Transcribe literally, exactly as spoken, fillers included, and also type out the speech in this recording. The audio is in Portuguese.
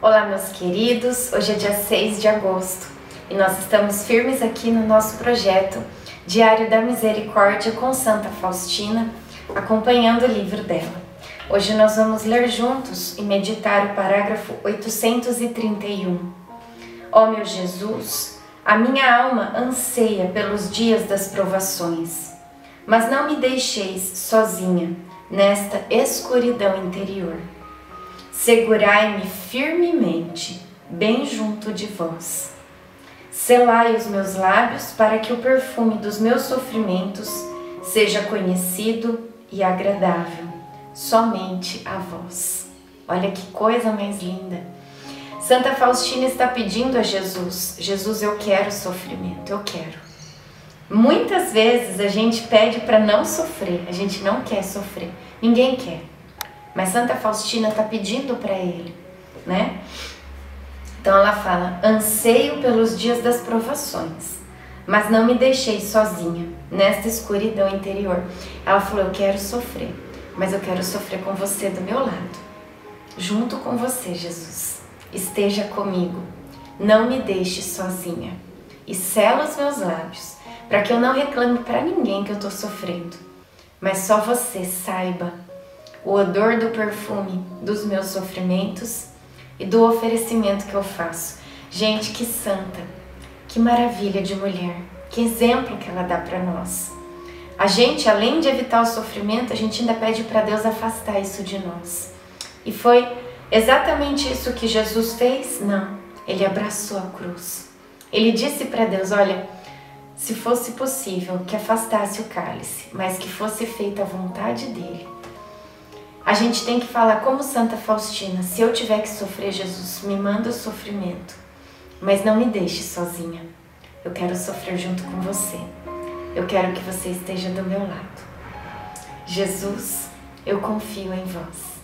Olá meus queridos, hoje é dia seis de agosto e nós estamos firmes aqui no nosso projeto Diário da Misericórdia com Santa Faustina, acompanhando o livro dela. Hoje nós vamos ler juntos e meditar o parágrafo oitocentos e trinta e um. Ó meu Jesus, a minha alma anseia pelos dias das provações, mas não me deixeis sozinha nesta escuridão interior. Segurai-me firmemente, bem junto de vós. Selai os meus lábios para que o perfume dos meus sofrimentos seja conhecido e agradável, somente a vós. Olha que coisa mais linda! Santa Faustina está pedindo a Jesus: Jesus, eu quero sofrimento, eu quero. Muitas vezes a gente pede para não sofrer, a gente não quer sofrer, ninguém quer. Mas Santa Faustina está pedindo para ele, né? Então ela fala: anseio pelos dias das provações, mas não me deixei sozinha nesta escuridão interior. Ela falou: eu quero sofrer, mas eu quero sofrer com você do meu lado, junto com você, Jesus. Esteja comigo, não me deixe sozinha. E sela os meus lábios, para que eu não reclame para ninguém que eu estou sofrendo, mas só você saiba o odor do perfume dos meus sofrimentos e do oferecimento que eu faço. Gente, que santa, que maravilha de mulher, que exemplo que ela dá para nós. A gente, além de evitar o sofrimento, a gente ainda pede para Deus afastar isso de nós. E foi exatamente isso que Jesus fez? Não, ele abraçou a cruz. Ele disse para Deus: olha, se fosse possível que afastasse o cálice, mas que fosse feita a vontade dele. A gente tem que falar como Santa Faustina: se eu tiver que sofrer, Jesus, me manda o sofrimento, mas não me deixe sozinha. Eu quero sofrer junto com você. Eu quero que você esteja do meu lado. Jesus, eu confio em vós.